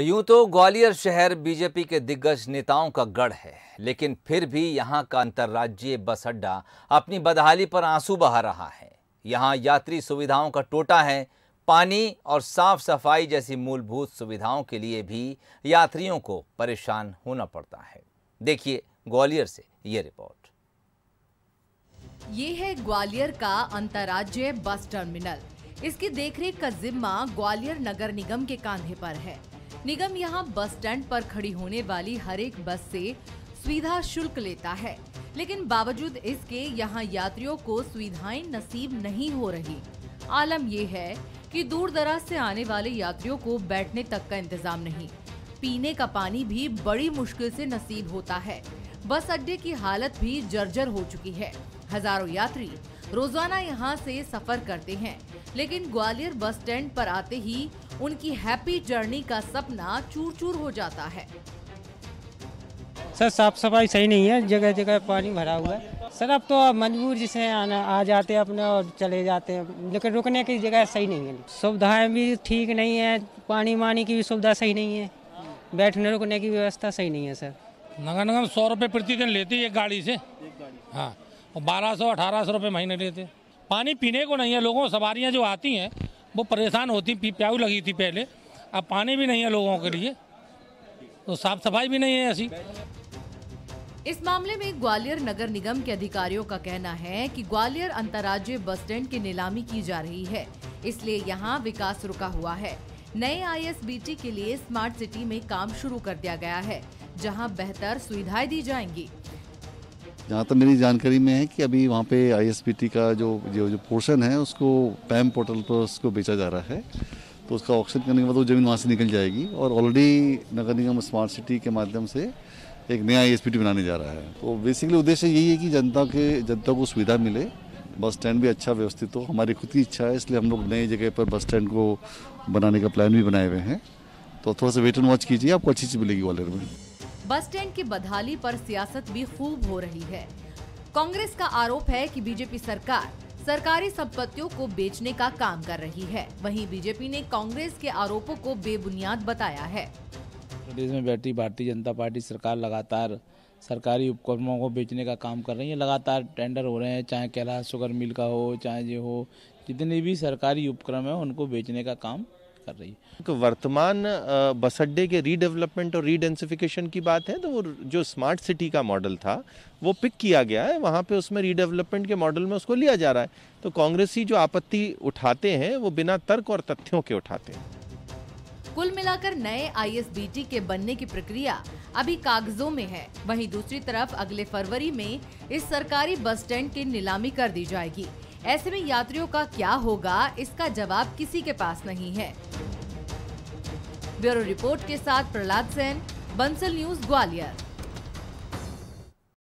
यूं तो ग्वालियर शहर बीजेपी के दिग्गज नेताओं का गढ़ है, लेकिन फिर भी यहां का अंतर्राज्यीय बस अड्डा अपनी बदहाली पर आंसू बहा रहा है। यहां यात्री सुविधाओं का टोटा है। पानी और साफ सफाई जैसी मूलभूत सुविधाओं के लिए भी यात्रियों को परेशान होना पड़ता है। देखिए ग्वालियर से ये रिपोर्ट। ये है ग्वालियर का अंतर्राज्यीय बस टर्मिनल। इसकी देखरेख का जिम्मा ग्वालियर नगर निगम के कांधे पर है। निगम यहाँ बस स्टैंड पर खड़ी होने वाली हर एक बस से सुविधा शुल्क लेता है, लेकिन बावजूद इसके यहाँ यात्रियों को सुविधाएं नसीब नहीं हो रही। आलम ये है कि दूर दराज से आने वाले यात्रियों को बैठने तक का इंतजाम नहीं, पीने का पानी भी बड़ी मुश्किल से नसीब होता है। बस अड्डे की हालत भी जर्जर हो चुकी है। हजारों यात्री रोजाना यहाँ से सफर करते हैं, लेकिन ग्वालियर बस स्टैंड पर आते ही उनकी हैप्पी जर्नी का सपना चूर चूर हो जाता है। सर साफ सफाई सही नहीं है, जगह जगह पानी भरा हुआ है। सर अब तो मजबूर जिसे आ जाते हैं अपने और चले जाते हैं, लेकिन रुकने की जगह सही नहीं है। सुविधाएं भी ठीक नहीं है, पानी की भी सुविधा सही नहीं है, बैठने रुकने की व्यवस्था सही नहीं है। सर नगर निगम 100 रुपये प्रतिदिन लेती है एक गाड़ी से, हाँ, और 1200-1800 रुपये महीने लेते। पानी पीने को नहीं है, लोगों सवारियाँ जो आती हैं वो परेशान होती, प्याऊ लगी थी पहले, अब पानी भी नहीं है लोगों के लिए, तो साफ सफाई भी नहीं है ऐसी। इस मामले में ग्वालियर नगर निगम के अधिकारियों का कहना है कि ग्वालियर अंतर्राज्यीय बस स्टैंड की नीलामी की जा रही है, इसलिए यहाँ विकास रुका हुआ है। नए ISBT के लिए स्मार्ट सिटी में काम शुरू कर दिया गया है, जहाँ बेहतर सुविधाएं दी जाएंगी। जहाँ तक मेरी जानकारी में है कि अभी वहाँ पे ISBT का जो पोर्शन है उसको पैम पोर्टल पर उसको बेचा जा रहा है, तो उसका ऑक्शन करने के बाद वो ज़मीन वहाँ से निकल जाएगी। और ऑलरेडी नगर निगम स्मार्ट सिटी के माध्यम से एक नया ISBT बनाने जा रहा है। तो बेसिकली उद्देश्य यही है कि जनता को सुविधा मिले, बस स्टैंड भी अच्छा व्यवस्थित हो। हमारी खुद की इच्छा है, इसलिए हम लोग नई जगह पर बस स्टैंड को बनाने का प्लान भी बनाए हुए हैं। तो थोड़ा सा वेट एंड वॉच कीजिए, आपको अच्छी चीज़ मिलेगी ग्वालियर में। बस स्टैंड की बदहाली पर सियासत भी खूब हो रही है। कांग्रेस का आरोप है कि बीजेपी सरकार सरकारी संपत्तियों को बेचने का काम कर रही है। वहीं बीजेपी ने कांग्रेस के आरोपों को बेबुनियाद बताया है। प्रदेश में बैठी भारतीय जनता पार्टी सरकार लगातार सरकारी उपक्रमों को बेचने का काम कर रही है। लगातार टेंडर हो रहे हैं, चाहे कैलाश शुगर मिल का हो, चाहे ये हो, जितने भी सरकारी उपक्रम है उनको बेचने का काम कर रही है। वर्तमान बस अड्डे के रीडेवलपमेंट और रीडेंसिफिकेशन की बात है, तो वो जो स्मार्ट सिटी का मॉडल था वो पिक किया गया है, वहाँ पे उसमें रीडेवलपमेंट के मॉडल में उसको लिया जा रहा है। तो कांग्रेसी जो आपत्ति उठाते हैं वो बिना तर्क और तथ्यों के उठाते हैं। कुल मिलाकर नए ISBT के बनने की प्रक्रिया अभी कागजों में है। वहीं दूसरी तरफ अगले फरवरी में इस सरकारी बस स्टैंड की नीलामी कर दी जाएगी। ऐसे में यात्रियों का क्या होगा, इसका जवाब किसी के पास नहीं है। ब्यूरो रिपोर्ट के साथ प्रहलाद जैन, बंसल न्यूज़, ग्वालियर।